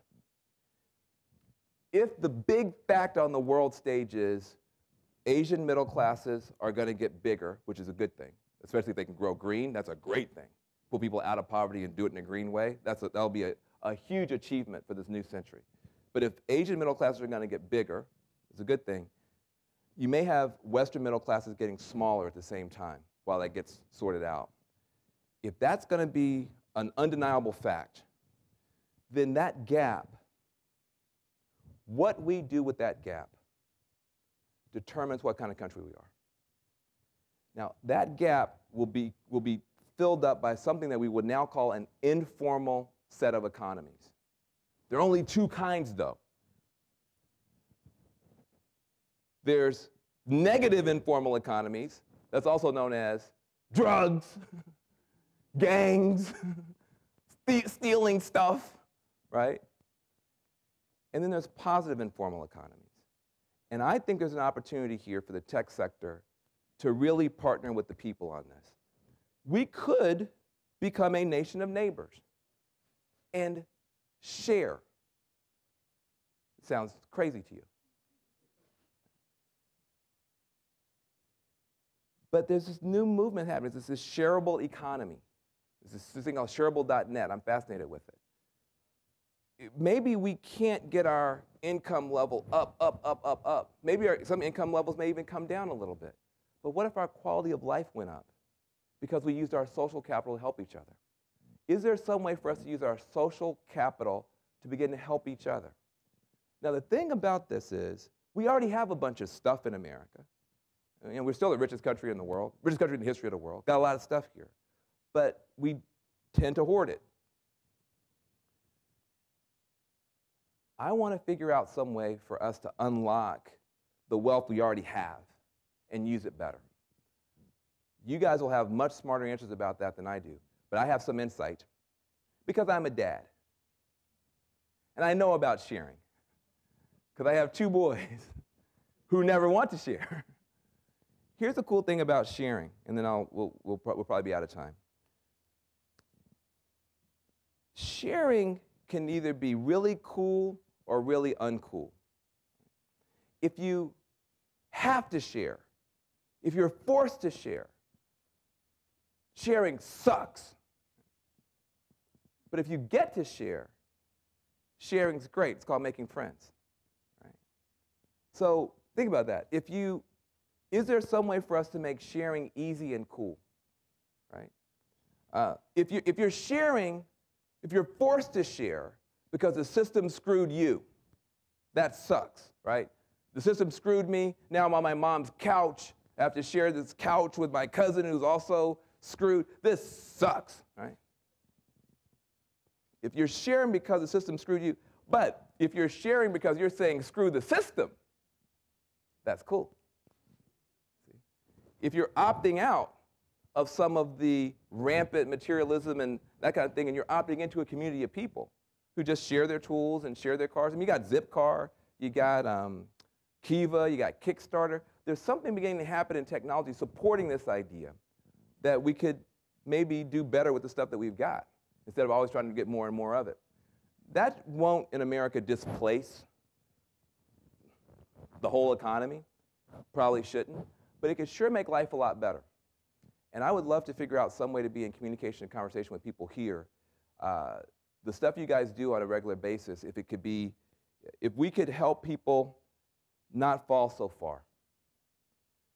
If the big fact on the world stage is Asian middle classes are going to get bigger, which is a good thing, especially if they can grow green, that's a great thing. Pull people out of poverty and do it in a green way, that's a, that'll be a, a huge achievement for this new century. But if Asian middle classes are going to get bigger, it's a good thing, you may have Western middle classes getting smaller at the same time while that gets sorted out. If that's going to be an undeniable fact, then that gap, what we do with that gap determines what kind of country we are. Now, that gap will be, will be filled up by something that we would now call an informal set of economies. There are only two kinds, though. There's negative informal economies, that's also known as drugs, gangs, st stealing stuff, right? And then there's positive informal economies. And I think there's an opportunity here for the tech sector to really partner with the people on this. We could become a nation of neighbors and share. Sounds crazy to you. But there's this new movement happening. It's this shareable economy. This is this thing called shareable dot net. I'm fascinated with it. Maybe we can't get our income level up, up, up, up, up. Maybe our, some income levels may even come down a little bit. But what if our quality of life went up because we used our social capital to help each other? Is there some way for us to use our social capital to begin to help each other? Now, the thing about this is we already have a bunch of stuff in America. You know, we're still the richest country in the world, richest country in the history of the world. Got a lot of stuff here. But we tend to hoard it. I want to figure out some way for us to unlock the wealth we already have and use it better. You guys will have much smarter answers about that than I do. But I have some insight because I'm a dad. And I know about sharing because I have two boys who never want to share. Here's the cool thing about sharing, and then I'll, we'll, we'll, we'll probably be out of time. Sharing can either be really cool or really uncool. If you have to share, if you're forced to share, sharing sucks. But if you get to share, sharing's great. It's called making friends. Right? So think about that. If you, is there some way for us to make sharing easy and cool? Right? Uh, if you, if you're sharing, if you're forced to share, because the system screwed you. That sucks, right? The system screwed me. Now I'm on my mom's couch. I have to share this couch with my cousin who's also screwed. This sucks, right? If you're sharing because the system screwed you, but if you're sharing because you're saying screw the system, that's cool. If you're opting out of some of the rampant materialism and that kind of thing, and you're opting into a community of people who just share their tools and share their cars. I mean, you got Zipcar, you got um, Kiva, you got Kickstarter. There's something beginning to happen in technology supporting this idea that we could maybe do better with the stuff that we've got instead of always trying to get more and more of it. That won't, in America, displace the whole economy. Probably shouldn't. But it could sure make life a lot better. And I would love to figure out some way to be in communication and conversation with people here. Uh, the stuff you guys do on a regular basis, if it could be, if we could help people not fall so far.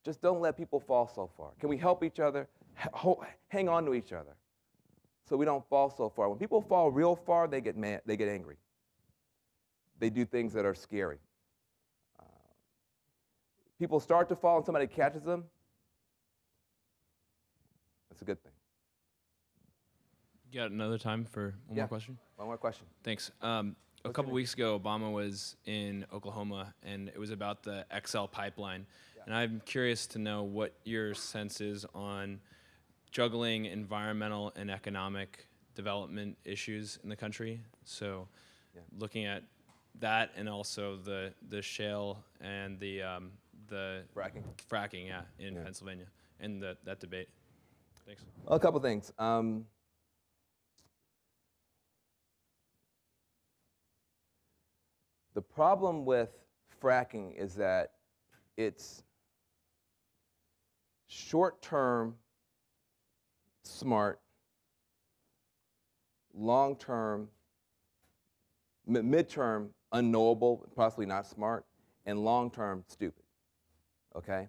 Just don't let people fall so far. Can we help each other, hang on to each other so we don't fall so far? When people fall real far, they get mad, they get angry. They do things that are scary. People start to fall and somebody catches them, that's a good thing. You got another time for one yeah. more question? One more question. Thanks. Um, a couple weeks ago, Obama was in Oklahoma, and it was about the X L pipeline. Yeah. And I'm curious to know what your sense is on juggling environmental and economic development issues in the country. So yeah. looking at that and also the, the shale and the um, the fracking, fracking yeah, in yeah. Pennsylvania, and the, that debate. Thanks. Well, a couple things. Um, the problem with fracking is that it's short-term smart, long-term, mid-term unknowable, possibly not smart, and long-term stupid. Okay?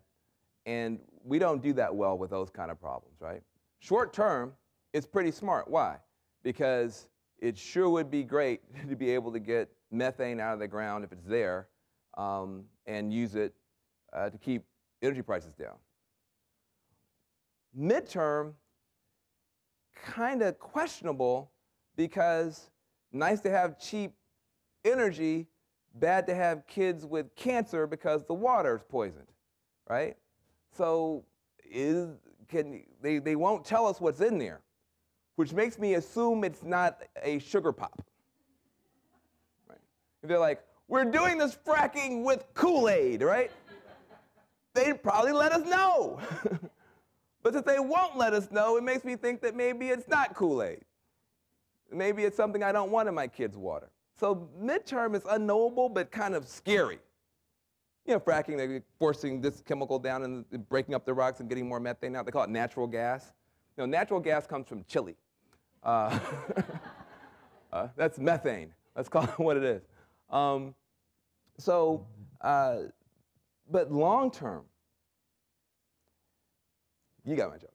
And we don't do that well with those kind of problems, right? Short term, it's pretty smart. Why? Because it sure would be great to be able to get methane out of the ground if it's there um, and use it uh, to keep energy prices down. Midterm, kind of questionable because nice to have cheap energy, bad to have kids with cancer because the water's poisoned. Right? So is, can, they, they won't tell us what's in there, which makes me assume it's not a sugar pop. Right? They're like, we're doing this fracking with Kool-Aid, right? They'd probably let us know. But if they won't let us know, it makes me think that maybe it's not Kool-Aid. Maybe it's something I don't want in my kids' water. So midterm is unknowable, but kind of scary. You know, fracking, they're forcing this chemical down and breaking up the rocks and getting more methane out. They call it natural gas. You know, natural gas comes from Chile. Uh, uh, that's methane. Let's call it what it is. Um, so, uh, but long term, you got my joke.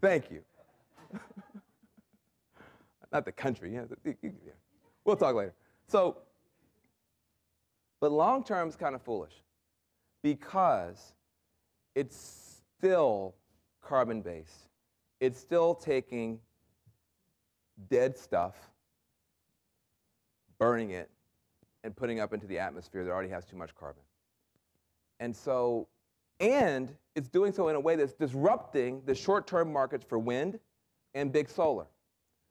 Thank you. Not the country. Yeah, we'll talk later. So, but long term is kind of foolish, because it's still carbon-based. It's still taking dead stuff, burning it, and putting up into the atmosphere that already has too much carbon. And so, and it's doing so in a way that's disrupting the short-term markets for wind and big solar.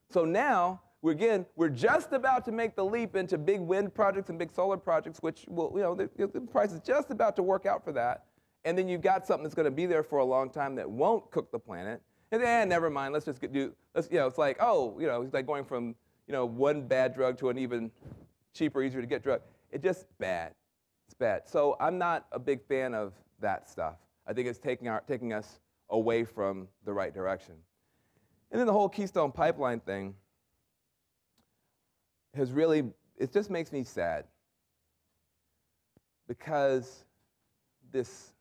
So now, we're, again, we're just about to make the leap into big wind projects and big solar projects, which will, you know, the, the price is just about to work out for that. And then you've got something that's going to be there for a long time that won't cook the planet. And then, eh, never mind, let's just do, let's, you know, it's like, oh, you know, it's like going from, you know, one bad drug to an even cheaper, easier to get drug. It's just bad. It's bad. So I'm not a big fan of that stuff. I think it's taking, our, taking us away from the right direction. And then the whole Keystone Pipeline thing has really, it just makes me sad, because this,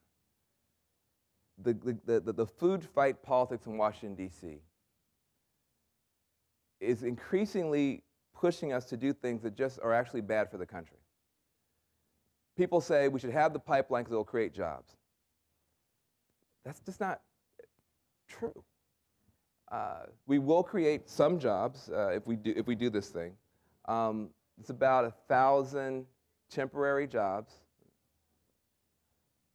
the, the, the, the food fight politics in Washington, D C is increasingly pushing us to do things that just are actually bad for the country. People say we should have the pipeline because it'll create jobs. That's just not true. Uh, we will create some jobs uh, if we do if we do this thing. Um, it's about a thousand temporary jobs.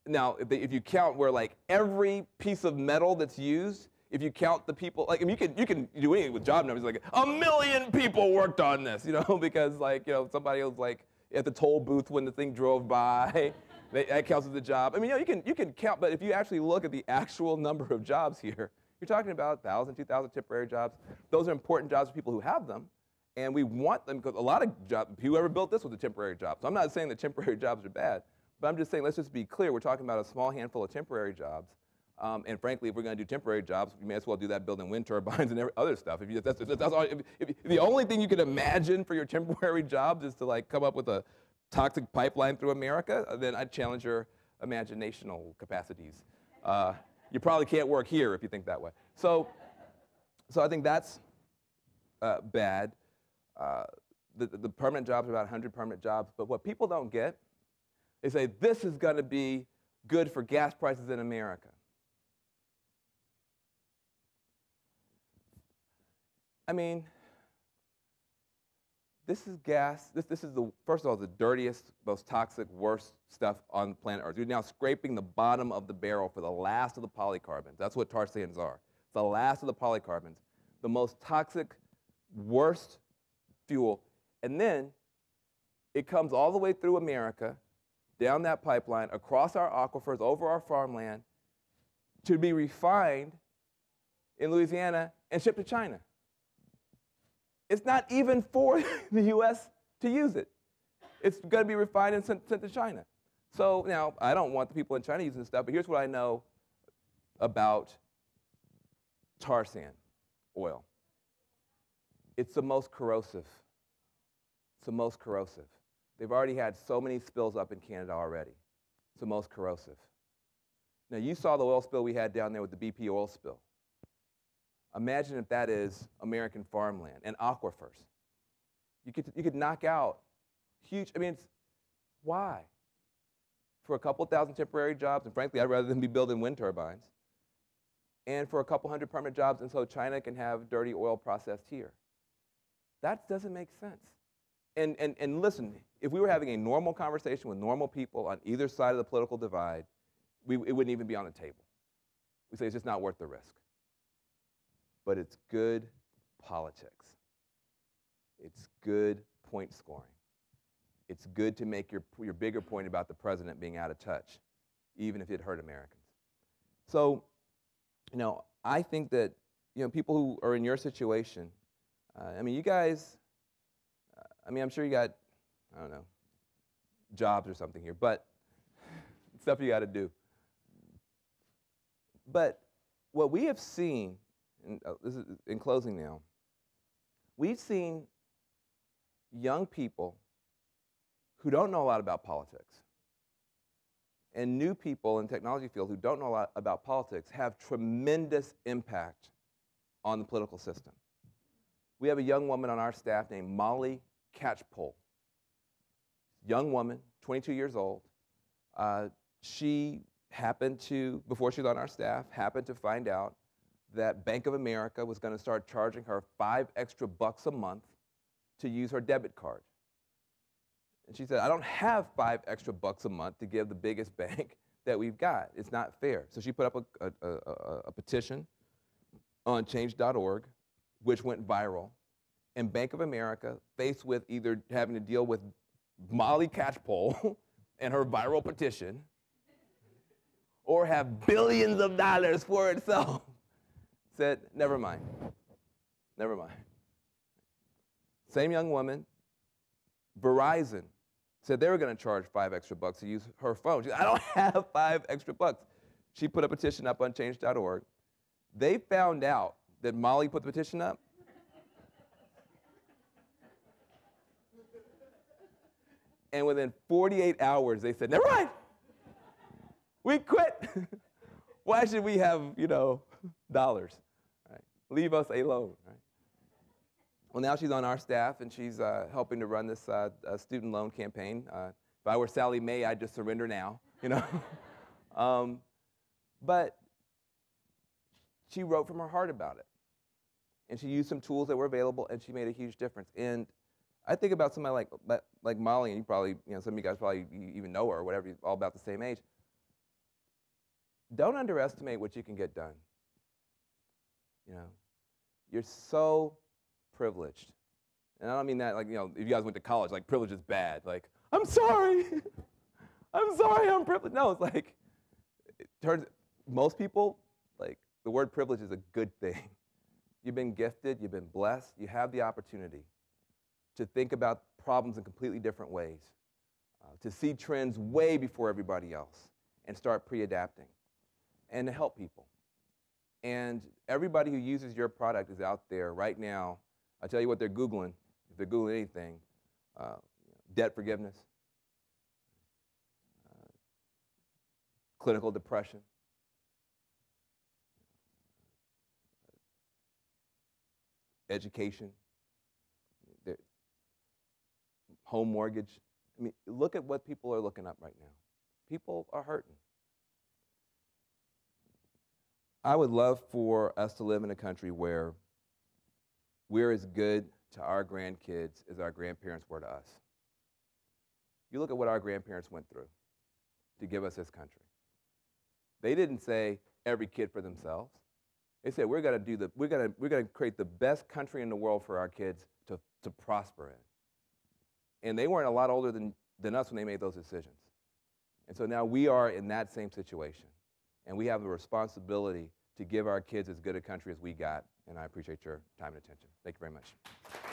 Now, if, they, if you count where like every piece of metal that's used, if you count the people, like I mean, you can you can do anything with job numbers. Like a million people worked on this, you know, because like you know somebody was like at the toll booth when the thing drove by. They, that counts as a job. I mean, you know, you can you can count, but if you actually look at the actual number of jobs here, you're talking about one thousand, two thousand temporary jobs. Those are important jobs for people who have them, and we want them because a lot of jobs, whoever built this was a temporary job. So I'm not saying that temporary jobs are bad, but I'm just saying let's just be clear. We're talking about a small handful of temporary jobs, um, and frankly, if we're going to do temporary jobs, we may as well do that building wind turbines and every other stuff. If you, that's, that's, that's all, if, if, if the only thing you can imagine for your temporary jobs is to like come up with a toxic pipeline through America, then I challenge your imaginational capacities. Uh, You probably can't work here if you think that way. So, so I think that's uh, bad. Uh, the, the permanent jobs are about one hundred permanent jobs. But what people don't get, they say this is going to be good for gas prices in America. I mean, this is gas. This, this is the first of all the dirtiest, most toxic, worst stuff on planet Earth. You're now scraping the bottom of the barrel for the last of the polycarbons. That's what tar sands are. It's the last of the polycarbons, the most toxic, worst fuel, and then it comes all the way through America, down that pipeline, across our aquifers, over our farmland, to be refined in Louisiana and shipped to China. It's not even for the U S to use it. It's going to be refined and sent, sent to China. So now, I don't want the people in China using this stuff, but here's what I know about tar sand oil. It's the most corrosive. It's the most corrosive. They've already had so many spills up in Canada already. It's the most corrosive. Now, you saw the oil spill we had down there with the B P oil spill. Imagine if that is American farmland and aquifers. You could, you could knock out huge, I mean, it's, why? For a couple thousand temporary jobs, and frankly, I'd rather them be building wind turbines, and for a couple hundred permanent jobs, and so China can have dirty oil processed here. That doesn't make sense. And, and, and listen, if we were having a normal conversation with normal people on either side of the political divide, we, it wouldn't even be on the table. We say it's just not worth the risk. But it's good politics. It's good point scoring. It's good to make your, your bigger point about the president being out of touch, even if it hurt Americans. So, you know, I think that, you know, people who are in your situation, uh, I mean, you guys, uh, I mean, I'm sure you got, I don't know, jobs or something here, but stuff you got to do. But what we have seen, and this is in closing now, we've seen young people who don't know a lot about politics and new people in technology field who don't know a lot about politics have tremendous impact on the political system. We have a young woman on our staff named Molly Catchpole. Young woman, twenty-two years old. Uh, she happened to, before she was on our staff, happened to find out that Bank of America was going to start charging her five extra bucks a month to use her debit card. And she said, I don't have five extra bucks a month to give the biggest bank that we've got. It's not fair. So she put up a, a, a, a petition on change dot org, which went viral. And Bank of America, faced with either having to deal with Molly Catchpole and her viral petition, or have billions of dollars for itself, said, never mind, never mind. Same young woman, Verizon, said they were going to charge five extra bucks to use her phone. She said, I don't have five extra bucks. She put a petition up on change dot org. They found out that Molly put the petition up. And within forty-eight hours, they said, never mind, we quit. Why should we have, you know, dollars? Leave us alone. Right? Well, now she's on our staff, and she's uh, helping to run this uh, uh, student loan campaign. Uh, if I were Sally Mae, I'd just surrender now, you know. um, but she wrote from her heart about it, and she used some tools that were available, and she made a huge difference. And I think about somebody like like Molly, and you probably, you know, some of you guys probably even know her, or whatever, you're all about the same age. Don't underestimate what you can get done. You know, you're so privileged, and I don't mean that like, you know, if you guys went to college, like privilege is bad. Like, I'm sorry, I'm sorry, I'm privileged. No, it's like, it turns most people like the word privilege is a good thing. You've been gifted, you've been blessed, you have the opportunity to think about problems in completely different ways, uh, to see trends way before everybody else, and start pre-adapting, and to help people. And everybody who uses your product is out there right now. I tell you what they're Googling, if they're Googling anything, uh, debt forgiveness, uh, clinical depression, education, home mortgage. I mean, look at what people are looking up right now. People are hurting. I would love for us to live in a country where we're as good to our grandkids as our grandparents were to us. You look at what our grandparents went through to give us this country. They didn't say every kid for themselves. They said we're gonna do the we're gonna we're gonna create the best country in the world for our kids to, to prosper in. And they weren't a lot older than, than us when they made those decisions. And so now we are in that same situation. And we have the responsibility to give our kids as good a country as we got. And I appreciate your time and attention. Thank you very much.